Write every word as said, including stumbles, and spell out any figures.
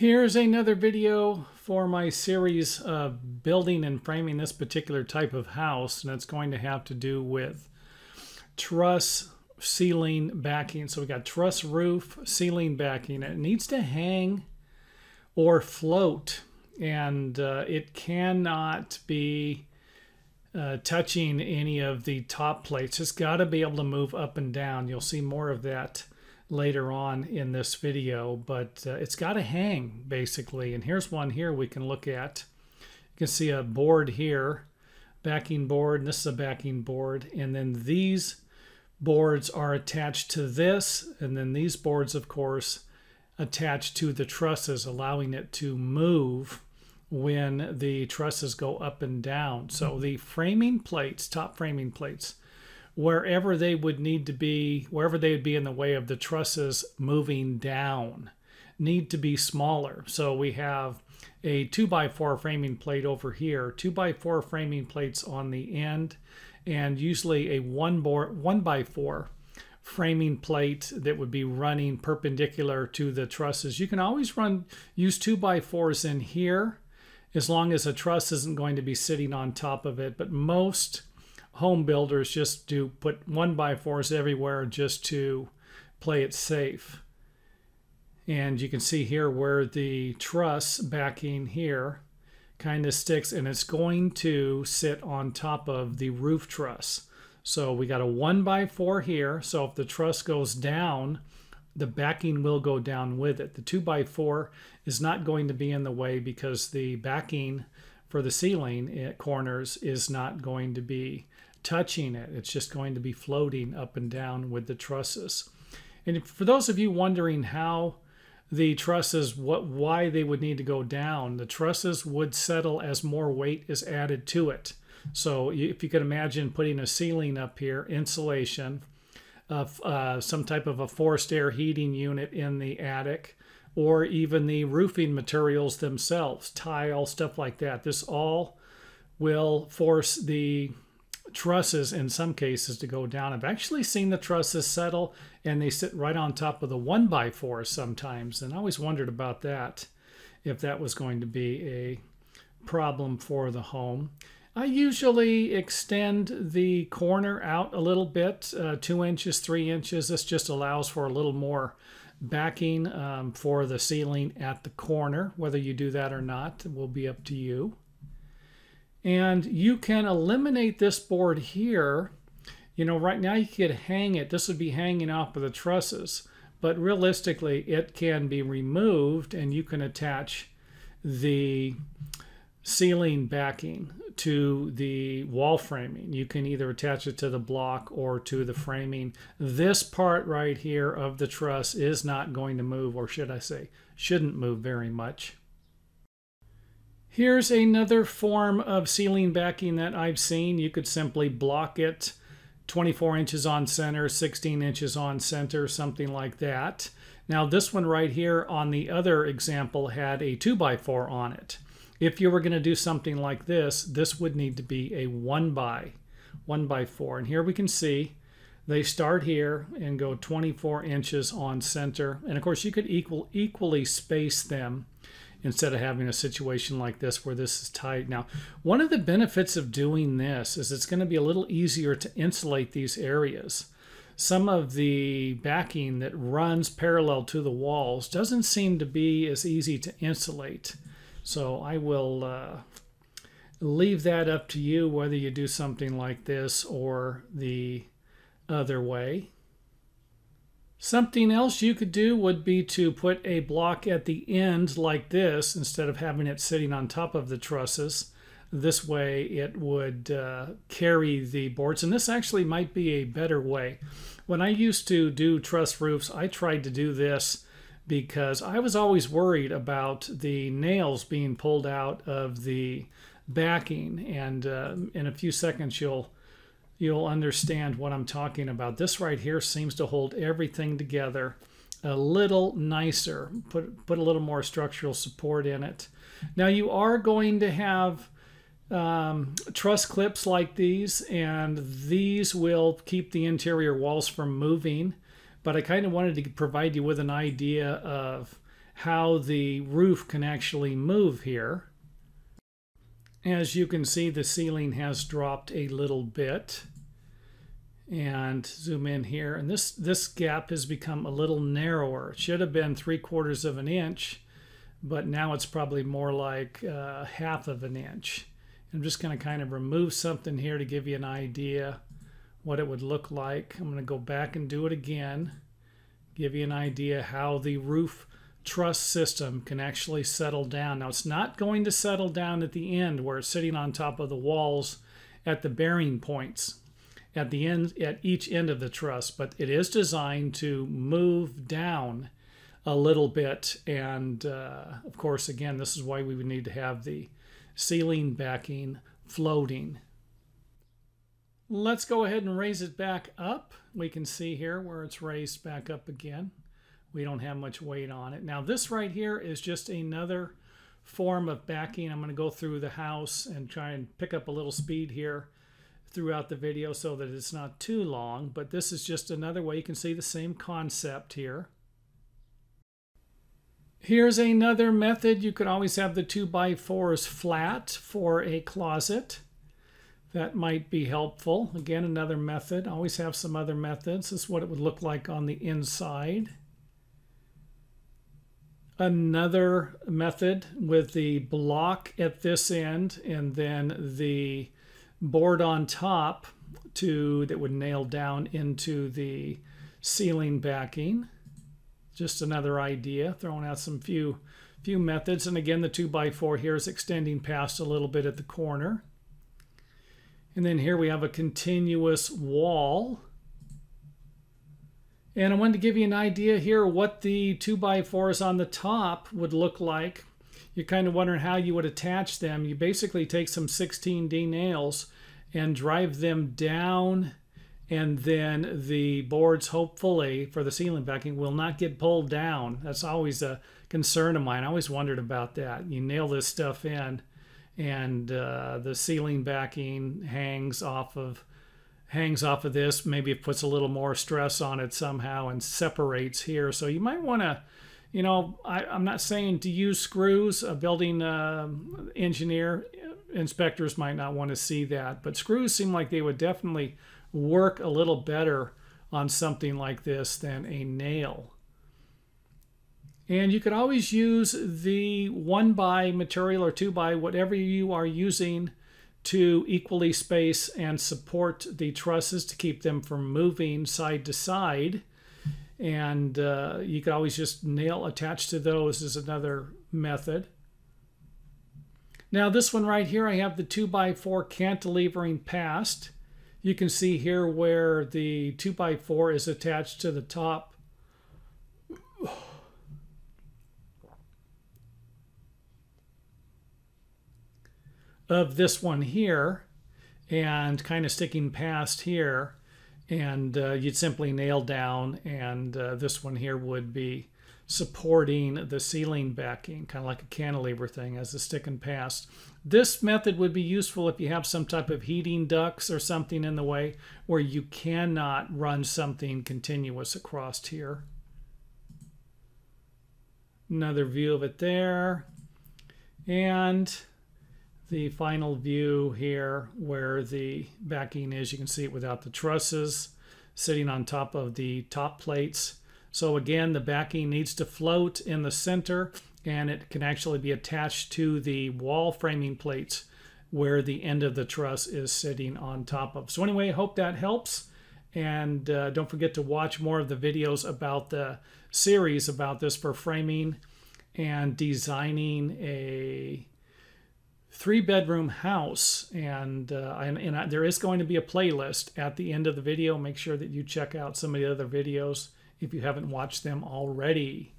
Here's another video for my series of uh, building and framing this particular type of house, and it's going to have to do with truss, ceiling, backing. So we got truss roof, ceiling, backing. It needs to hang or float, and uh, it cannot be uh, touching any of the top plates. It's got to be able to move up and down. You'll see more of that later on in this video, but uh, it's got to hang basically. And here's one here we can look at. You can see a board here, backing board, and this is a backing board, and then these boards are attached to this, and then these boards of course attached to the trusses, allowing it to move when the trusses go up and down. So the framing plates, top framing plates, wherever they would need to be, wherever they would be in the way of the trusses moving down, need to be smaller. So we have a two by four framing plate over here, two by four framing plates on the end, and usually a one by four framing plate that would be running perpendicular to the trusses. You can always run use two by fours in here as long as a truss isn't going to be sitting on top of it, but most home builders just do put one by fours everywhere just to play it safe. And you can see here where the truss backing here kind of sticks, and it's going to sit on top of the roof truss. So we got a one by four here. So if the truss goes down, the backing will go down with it. The two by four is not going to be in the way because the backing for the ceiling at corners is not going to be touching it. It's just going to be floating up and down with the trusses. And for those of you wondering how the trusses, what, why they would need to go down, the trusses would settle as more weight is added to it. So if you could imagine putting a ceiling up here, insulation, uh, uh, some type of a forced air heating unit in the attic, or even the roofing materials themselves, tile, stuff like that. This all will force the trusses in some cases to go down. I've actually seen the trusses settle, and they sit right on top of the one by four sometimes. And I always wondered about that, if that was going to be a problem for the home. I usually extend the corner out a little bit, uh, two inches, three inches. This just allows for a little more backing um, for the ceiling at the corner. Whether you do that or not will be up to you. And you can eliminate this board here. You know, right now you could hang it. This would be hanging off of the trusses, but realistically it can be removed, and you can attach the ceiling backing to the wall framing. You can either attach it to the block or to the framing. This part right here of the truss is not going to move, or should I say, shouldn't move very much. Here's another form of ceiling backing that I've seen. You could simply block it twenty-four inches on center, sixteen inches on center, something like that. Now this one right here on the other example had a two by four on it. If you were going to do something like this, this would need to be a one by, one by four. And here we can see they start here and go twenty-four inches on center. And of course you could equal, equally space them instead of having a situation like this where this is tight. Now, one of the benefits of doing this is it's going to be a little easier to insulate these areas. Some of the backing that runs parallel to the walls doesn't seem to be as easy to insulate. So I will uh, leave that up to you, whether you do something like this or the other way. Something else you could do would be to put a block at the end like this instead of having it sitting on top of the trusses. This way it would uh, carry the boards, and this actually might be a better way. When I used to do truss roofs, I tried to do this because I was always worried about the nails being pulled out of the backing, and uh, in a few seconds you'll you'll understand what I'm talking about. This right here seems to hold everything together a little nicer, put put a little more structural support in it. Now you are going to have um, truss clips like these, and these will keep the interior walls from moving. But I kind of wanted to provide you with an idea of how the roof can actually move here. As you can see, the ceiling has dropped a little bit. And zoom in here, and this this gap has become a little narrower. It should have been three quarters of an inch, but now it's probably more like uh, half of an inch. I'm just going to kind of remove something here to give you an idea what it would look like. I'm going to go back and do it again, give you an idea how the roof truss system can actually settle down. Now, it's not going to settle down at the end where it's sitting on top of the walls at the bearing points at the end, at each end of the truss, but it is designed to move down a little bit. And uh, of course, again, this is why we would need to have the ceiling backing floating. Let's go ahead and raise it back up. We can see here where it's raised back up again. We don't have much weight on it. Now, this right here is just another form of backing. I'm going to go through the house and try and pick up a little speed here throughout the video so that it's not too long, but this is just another way. You can see the same concept here. Here's another method. You could always have the two by fours flat for a closet. That might be helpful. Again, another method. Always have some other methods. This is what it would look like on the inside. Another method with the block at this end and then the board on top to that would nail down into the ceiling backing. Just another idea, throwing out some few few methods. And again, the two by four here is extending past a little bit at the corner, and then here we have a continuous wall. And I wanted to give you an idea here what the two by fours on the top would look like. You're kind of wondering how you would attach them. You basically take some sixteen D nails and drive them down, and then the boards, hopefully, for the ceiling backing will not get pulled down. That's always a concern of mine. I always wondered about that. You nail this stuff in, and uh, the ceiling backing hangs off of hangs off of this. Maybe it puts a little more stress on it somehow and separates here. So you might want to, you know, I, I'm not saying to use screws. A building uh, engineer, inspectors might not want to see that, but screws seem like they would definitely work a little better on something like this than a nail. And you could always use the one by material or two by, whatever you are using, to equally space and support the trusses to keep them from moving side to side. And uh, you could always just nail attached to those is another method. Now this one right here, I have the two by four cantilevering past. You can see here where the two by four is attached to the top. Of this one here, and kind of sticking past here. And uh, you'd simply nail down, and uh, this one here would be supporting the ceiling backing, kind of like a cantilever thing as it's sticking past. This method would be useful if you have some type of heating ducts or something in the way where you cannot run something continuous across here. Another view of it there. And the final view here where the backing is. You can see it without the trusses sitting on top of the top plates. So again, the backing needs to float in the center, and it can actually be attached to the wall framing plates where the end of the truss is sitting on top of. So anyway, I hope that helps. And uh, don't forget to watch more of the videos about the series about this for framing and designing a three-bedroom house, and, uh, and, and I, there is going to be a playlist at the end of the video. Make sure that you check out some of the other videos if you haven't watched them already.